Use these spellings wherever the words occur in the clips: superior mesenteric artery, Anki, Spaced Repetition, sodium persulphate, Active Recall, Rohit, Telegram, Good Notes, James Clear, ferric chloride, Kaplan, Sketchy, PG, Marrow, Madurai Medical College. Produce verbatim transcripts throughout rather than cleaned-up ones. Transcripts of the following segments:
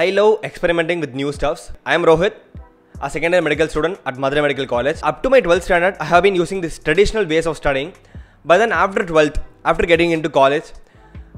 I love experimenting with new stuffs. I am Rohit, a second year medical student at Madurai Medical College. Up to my twelfth standard, I have been using this traditional ways of studying. But then after twelfth, after getting into college,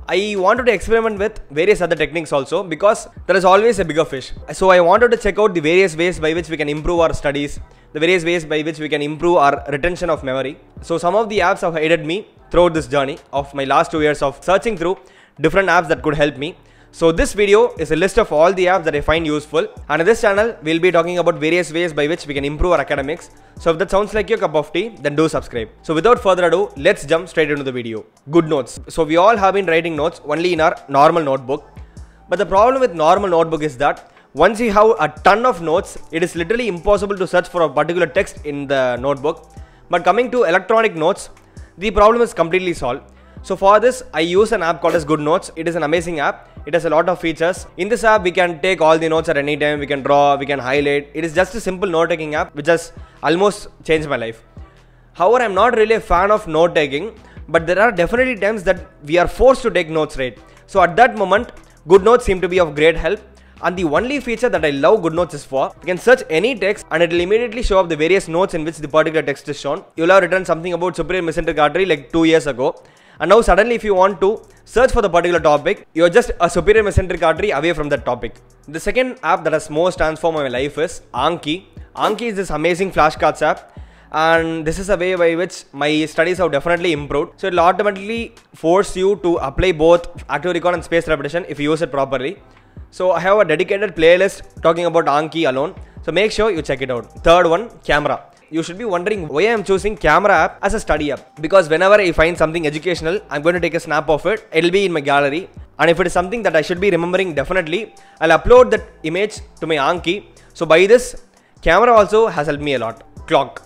I wanted to experiment with various other techniques also because there is always a bigger fish. So I wanted to check out the various ways by which we can improve our studies, the various ways by which we can improve our retention of memory. So some of the apps have aided me throughout this journey of my last two years of searching through different apps that could help me. So this video is a list of all the apps that I find useful, and in this channel we'll be talking about various ways by which we can improve our academics. So if that sounds like your cup of tea, then do subscribe. So without further ado, let's jump straight into the video. Good notes. So we all have been writing notes only in our normal notebook, but the problem with normal notebook is that once you have a ton of notes, it is literally impossible to search for a particular text in the notebook. But coming to electronic notes, the problem is completely solved. So for this, I use an app called as Good Notes. It is an amazing app. It has a lot of features. In this app, we can take all the notes at any time. We can draw, we can highlight. It is just a simple note-taking app which has almost changed my life. However, I'm not really a fan of note-taking, but there are definitely times that we are forced to take notes, right? So at that moment, Good Notes seem to be of great help. And the only feature that I love Good Notes is for, you can search any text and it will immediately show up the various notes in which the particular text is shown. You'll have written something about superior mesenteric artery like two years ago. And now suddenly if you want to search for the particular topic, you're just a superior mesenteric artery away from that topic. The second app that has most transformed my life is Anki. Anki is this amazing flashcards app, and this is a way by which my studies have definitely improved. So it will automatically force you to apply both active recall and spaced repetition if you use it properly. So I have a dedicated playlist talking about Anki alone, so make sure you check it out. Third one, camera. You should be wondering why I am choosing camera app as a study app, because whenever I find something educational, I'm going to take a snap of it. It'll be in my gallery, and if it is something that I should be remembering, definitely I'll upload that image to my Anki. So by this, camera also has helped me a lot. Clock.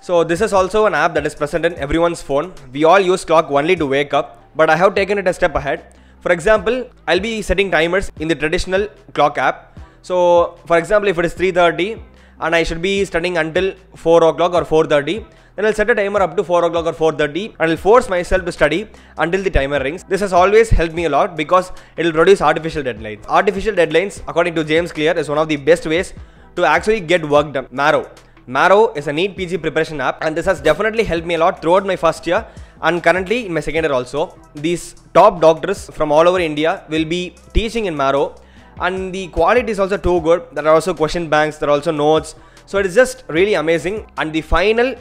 So this is also an app that is present in everyone's phone. We all use clock only to wake up, but I have taken it a step ahead. For example, I'll be setting timers in the traditional clock app. So for example, if it is three thirty and I should be studying until four o'clock or four thirty, then I'll set a timer up to four o'clock or four thirty and I'll force myself to study until the timer rings. This has always helped me a lot because it'll produce artificial deadlines. Artificial deadlines, according to James Clear, is one of the best ways to actually get work done. Marrow. Marrow is a neat P G preparation app, and this has definitely helped me a lot throughout my first year and currently in my second year also. These top doctors from all over India will be teaching in Marrow, and the quality is also too good. There are also question banks, there are also notes. So it is just really amazing. And the final,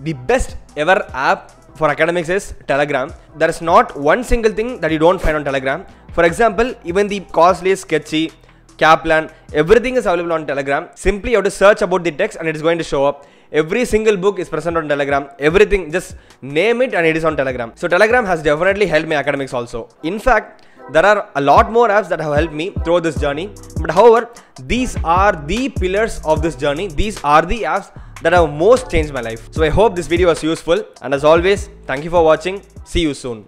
the best ever app for academics is Telegram. There is not one single thing that you don't find on Telegram. For example, even the costly Sketchy, Kaplan, everything is available on Telegram. Simply you have to search about the text and it is going to show up. Every single book is present on Telegram. Everything, just name it and it is on Telegram. So Telegram has definitely helped my academics also. In fact, there are a lot more apps that have helped me through this journey, but however, these are the pillars of this journey. These are the apps that have most changed my life. So I hope this video was useful, and as always, thank you for watching. See you soon.